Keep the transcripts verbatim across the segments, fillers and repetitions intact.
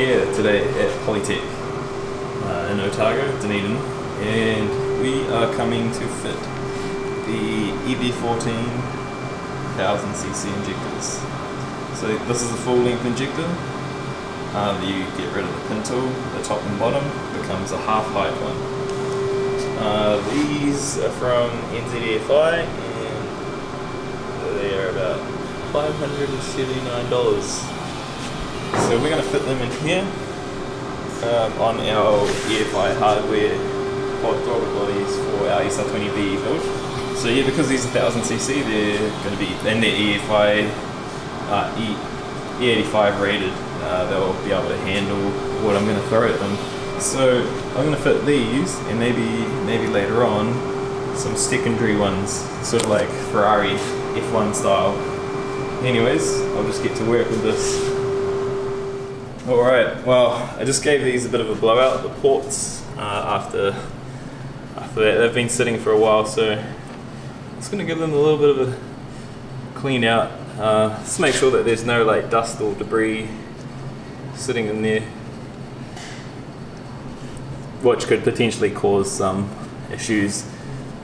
here today at Polytech uh, in Otago, Dunedin, and we are coming to fit the E B fourteen one thousand c c injectors. So this is a full length injector. Uh, you get rid of the pin tool, the top and bottom becomes a half height one. Uh, these are from N Z D F I and they are about five hundred seventy-nine dollars. So we're going to fit them in here um, on our E F I hardware pod throttle bodies for our S R twenty V E build. So yeah, because these are one thousand c c, they're going to be in their E F I uh, E eighty-five rated. Uh, they'll be able to handle what I'm going to throw at them. So I'm going to fit these, and maybe maybe later on some secondary ones, sort of like Ferrari F one style. Anyways, I'll just get to work with this. Alright, well, I just gave these a bit of a blowout, the ports, uh, after, after that. They've been sitting for a while, so I'm just going to give them a little bit of a clean out, uh, just to make sure that there's no like dust or debris sitting in there, which could potentially cause some um, issues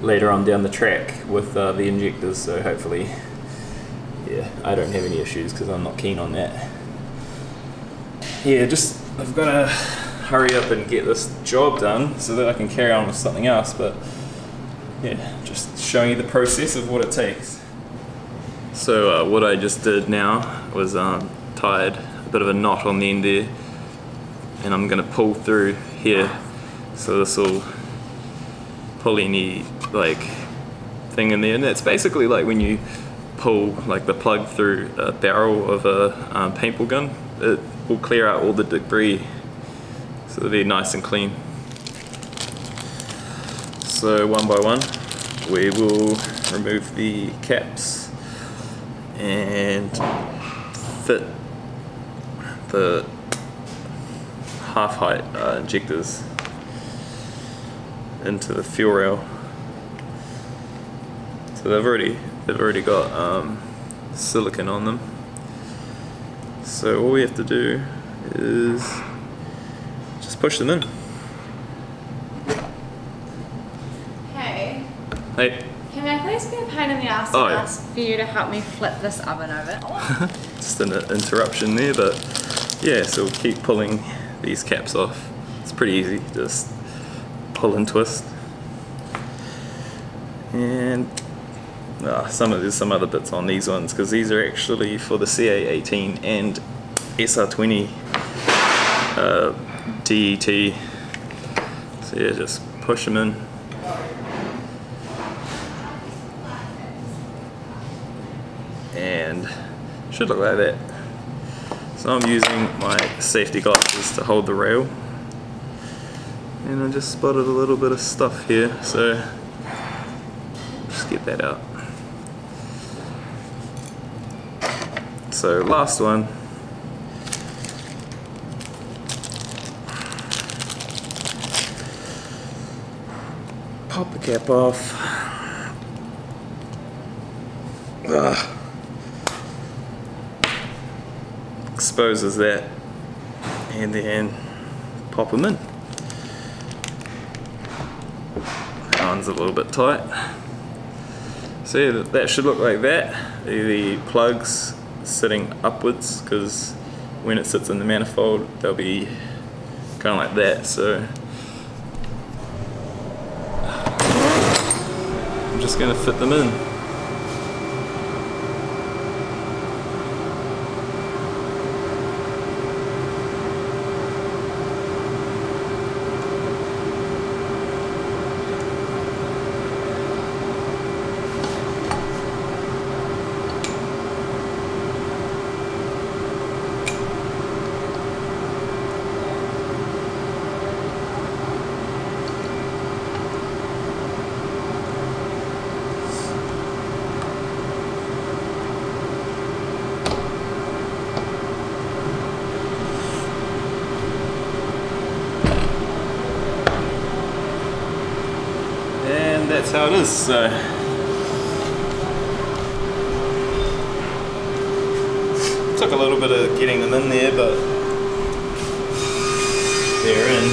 later on down the track with uh, the injectors. So hopefully, yeah, I don't have any issues because I'm not keen on that. Yeah, just I've got to hurry up and get this job done so that I can carry on with something else. But yeah, just showing you the process of what it takes. So uh, what I just did now was um, tied a bit of a knot on the end there, and I'm going to pull through here, so this will pull any like thing in there. And that's basically like when you pull like the plug through a barrel of a um, paintball gun, it will clear out all the debris, so it'll be nice and clean. So one by one we will remove the caps and fit the half height uh, injectors into the fuel rail. So they've already they've already got um, silicone on them. So all we have to do is just push them in. Hey. Hey. Can I please be a pain in the ass and oh, ask yeah. for you to help me flip this oven over? Oh. Just an interruption there, but. Yeah, so we'll keep pulling these caps off. It's pretty easy, just pull and twist. And oh, some of, there's some other bits on these ones, because these are actually for the C A eighteen and S R twenty uh, D E T. So yeah, just push them in. And should look like that. So I'm using my safety glasses to hold the rail, and I just spotted a little bit of stuff here, so just get that out. So last one. Pop the cap off. Ugh. Exposes that, and then pop them in. That one's a little bit tight. So yeah, that should look like that. The plugs sitting upwards, because when it sits in the manifold, they'll be kind of like that. So I'm just going to fit them in. That's how it is, so took a little bit of getting them in there, but there in.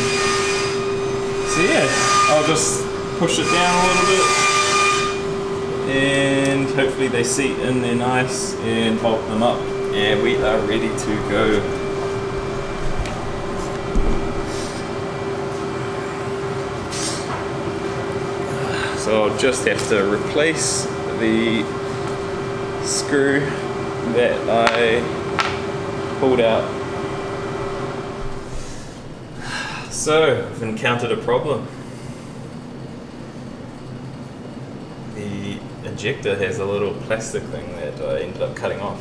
So yeah, I'll just push it down a little bit and hopefully they seat in there nice, and bolt them up and we are ready to go. So I'll just have to replace the screw that I pulled out. So I've encountered a problem. The injector has a little plastic thing that I ended up cutting off.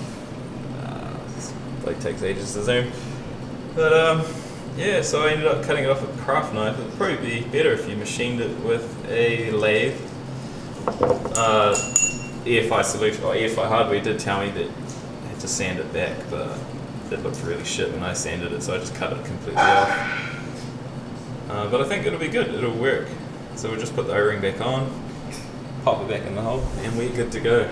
Uh, this blade takes ages to zoom. But um, yeah, so I ended up cutting it off with a craft knife. It would probably be better if you machined it with a lathe. Uh, E F I solution, or E F I hardware did tell me that I had to sand it back, but it looked really shit when I sanded it, so I just cut it completely off. Uh, but I think it'll be good, it'll work. So we'll just put the O-ring back on, pop it back in the hole, and we're good to go.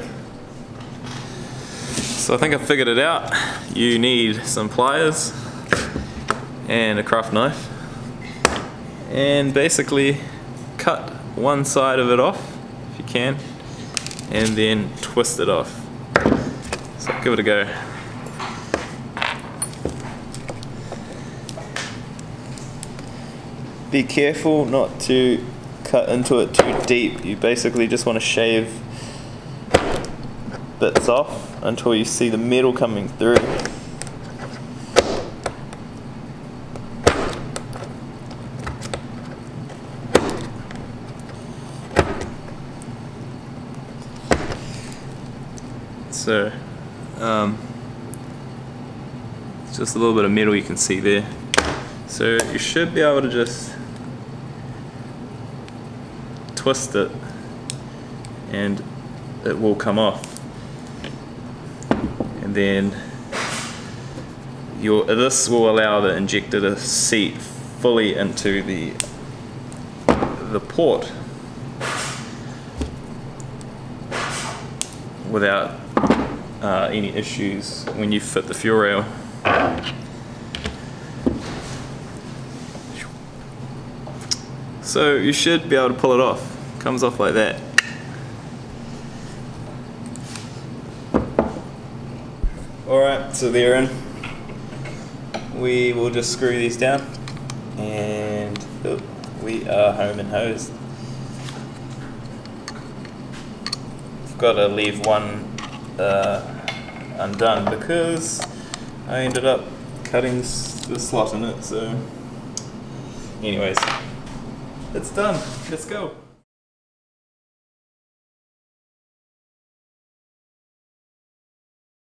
So I think I figured it out. You need some pliers and a craft knife, and basically cut one side of it off if you can, and then twist it off. So give it a go. Be careful not to cut into it too deep. You basically just want to shave bits off until you see the metal coming through. So, um, just a little bit of metal you can see there. So you should be able to just twist it and it will come off, and then your, this will allow the injector to seat fully into the the port without uh, any issues when you fit the fuel rail. So you should be able to pull it off. Comes off like that. Alright, so they're in. We will just screw these down and oh, we are home and hosed. I've got to leave one uh, undone because I ended up cutting the slot in it, so anyways. It's done. Let's go.